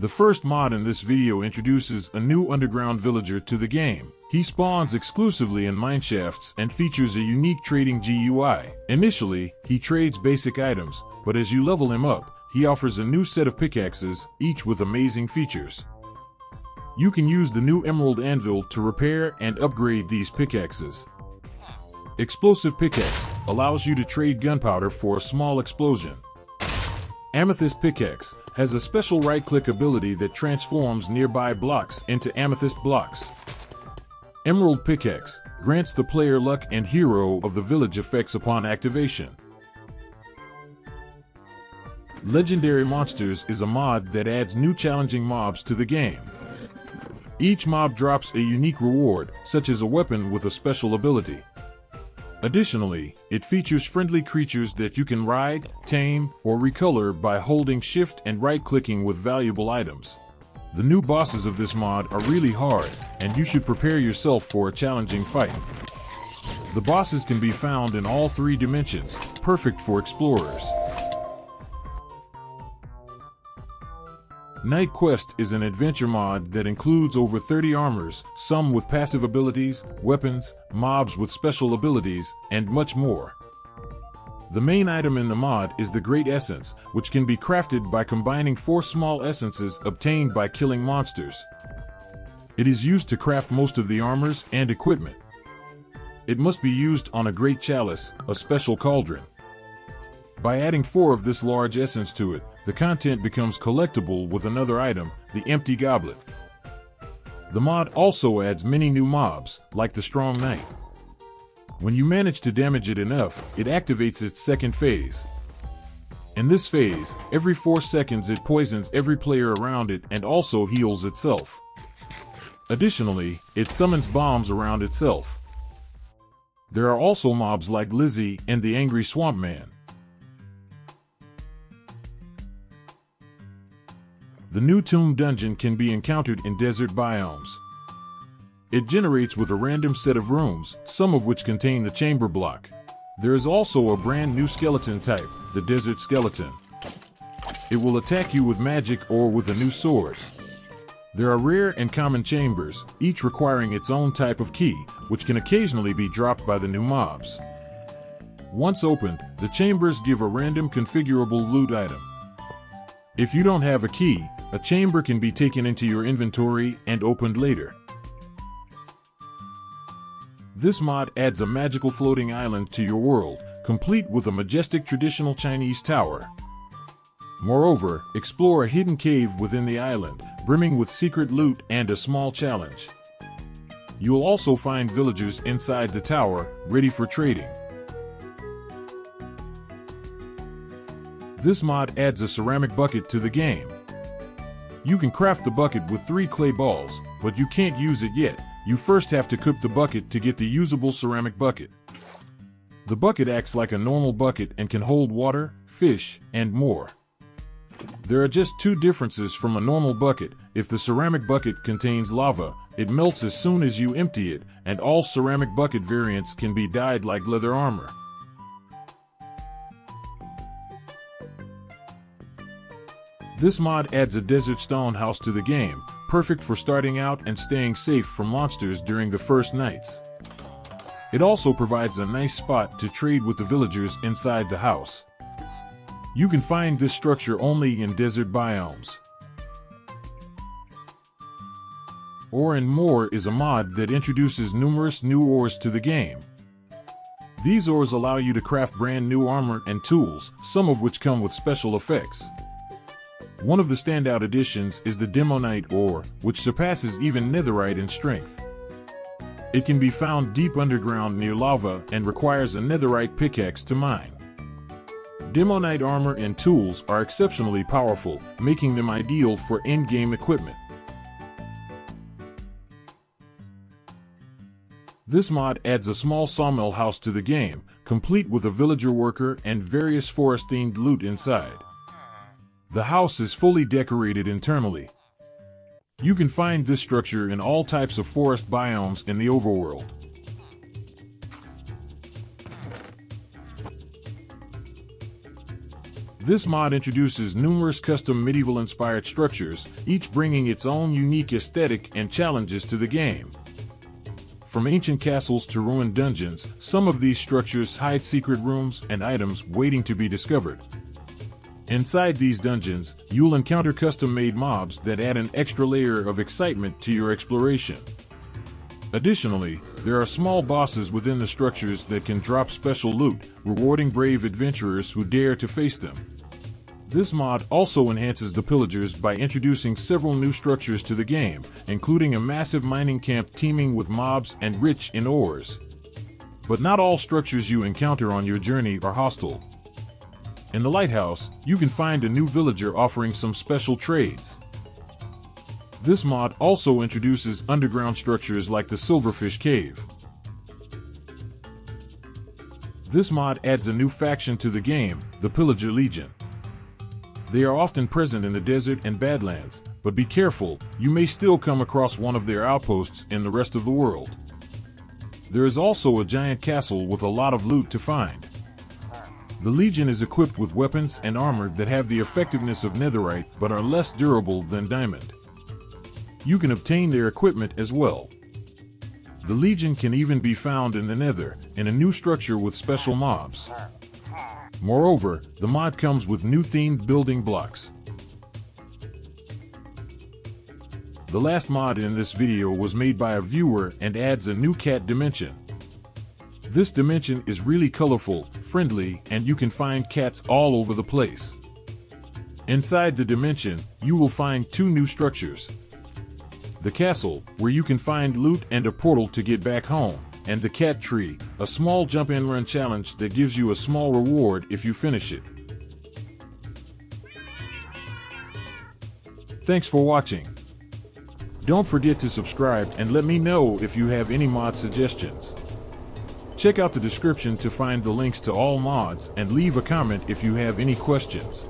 The first mod in this video introduces a new underground villager to the game. He spawns exclusively in mineshafts and features a unique trading GUI. Initially, he trades basic items, but as you level him up, he offers a new set of pickaxes, each with amazing features. You can use the new Emerald Anvil to repair and upgrade these pickaxes. Explosive Pickaxe allows you to trade gunpowder for a small explosion. Amethyst Pickaxe has a special right-click ability that transforms nearby blocks into amethyst blocks. Emerald Pickaxe grants the player luck and hero of the village effects upon activation. Legendary Monsters is a mod that adds new challenging mobs to the game. Each mob drops a unique reward, such as a weapon with a special ability. Additionally, it features friendly creatures that you can ride, tame, or recolor by holding shift and right-clicking with valuable items. The new bosses of this mod are really hard, and you should prepare yourself for a challenging fight. The bosses can be found in all three dimensions, perfect for explorers. Night Quest is an adventure mod that includes over 30 armors, some with passive abilities, weapons, mobs with special abilities, and much more. The main item in the mod is the Great Essence, which can be crafted by combining 4 small essences obtained by killing monsters. It is used to craft most of the armors and equipment. It must be used on a Great Chalice, a special cauldron. By adding 4 of this large essence to it, the content becomes collectible with another item, the Empty Goblet. The mod also adds many new mobs, like the Strong Knight. When you manage to damage it enough, it activates its second phase. In this phase, every 4 seconds it poisons every player around it and also heals itself. Additionally, it summons bombs around itself. There are also mobs like Lizzie and the Angry Swamp Man. The new tomb dungeon can be encountered in desert biomes. It generates with a random set of rooms, some of which contain the chamber block. There is also a brand new skeleton type, the desert skeleton. It will attack you with magic or with a new sword. There are rare and common chambers, each requiring its own type of key, which can occasionally be dropped by the new mobs. Once opened, the chambers give a random configurable loot item. If you don't have a key, a chamber can be taken into your inventory and opened later. This mod adds a magical floating island to your world, complete with a majestic traditional Chinese tower. Moreover, explore a hidden cave within the island, brimming with secret loot and a small challenge. You'll also find villagers inside the tower, ready for trading. This mod adds a ceramic bucket to the game. You can craft the bucket with 3 clay balls, but you can't use it yet. You first have to cook the bucket to get the usable ceramic bucket. The bucket acts like a normal bucket and can hold water, fish, and more. There are just 2 differences from a normal bucket. If the ceramic bucket contains lava, it melts as soon as you empty it, and all ceramic bucket variants can be dyed like leather armor. This mod adds a desert stone house to the game, perfect for starting out and staying safe from monsters during the first nights. It also provides a nice spot to trade with the villagers inside the house. You can find this structure only in desert biomes. Ore and More is a mod that introduces numerous new ores to the game. These ores allow you to craft brand new armor and tools, some of which come with special effects. One of the standout additions is the Demonite Ore, which surpasses even netherite in strength. It can be found deep underground near lava and requires a netherite pickaxe to mine. Demonite armor and tools are exceptionally powerful, making them ideal for in-game equipment. This mod adds a small sawmill house to the game, complete with a villager worker and various forest-themed loot inside. The house is fully decorated internally. You can find this structure in all types of forest biomes in the overworld. This mod introduces numerous custom medieval-inspired structures, each bringing its own unique aesthetic and challenges to the game. From ancient castles to ruined dungeons, some of these structures hide secret rooms and items waiting to be discovered. Inside these dungeons, you'll encounter custom-made mobs that add an extra layer of excitement to your exploration. Additionally, there are small bosses within the structures that can drop special loot, rewarding brave adventurers who dare to face them. This mod also enhances the Pillagers by introducing several new structures to the game, including a massive mining camp teeming with mobs and rich in ores. But not all structures you encounter on your journey are hostile. In the lighthouse, you can find a new villager offering some special trades. This mod also introduces underground structures like the Silverfish Cave. This mod adds a new faction to the game, the Pillager Legion. They are often present in the desert and Badlands, but be careful, you may still come across one of their outposts in the rest of the world. There is also a giant castle with a lot of loot to find. The Legion is equipped with weapons and armor that have the effectiveness of netherite but are less durable than diamond. You can obtain their equipment as well. The Legion can even be found in the Nether, in a new structure with special mobs. Moreover, the mod comes with new themed building blocks. The last mod in this video was made by a viewer and adds a new cat dimension. This dimension is really colorful, friendly, and you can find cats all over the place. Inside the dimension, you will find two new structures. The castle, where you can find loot and a portal to get back home, and the cat tree, a small jump and run challenge that gives you a small reward if you finish it. Thanks for watching. Don't forget to subscribe and let me know if you have any mod suggestions. Check out the description to find the links to all mods and leave a comment if you have any questions.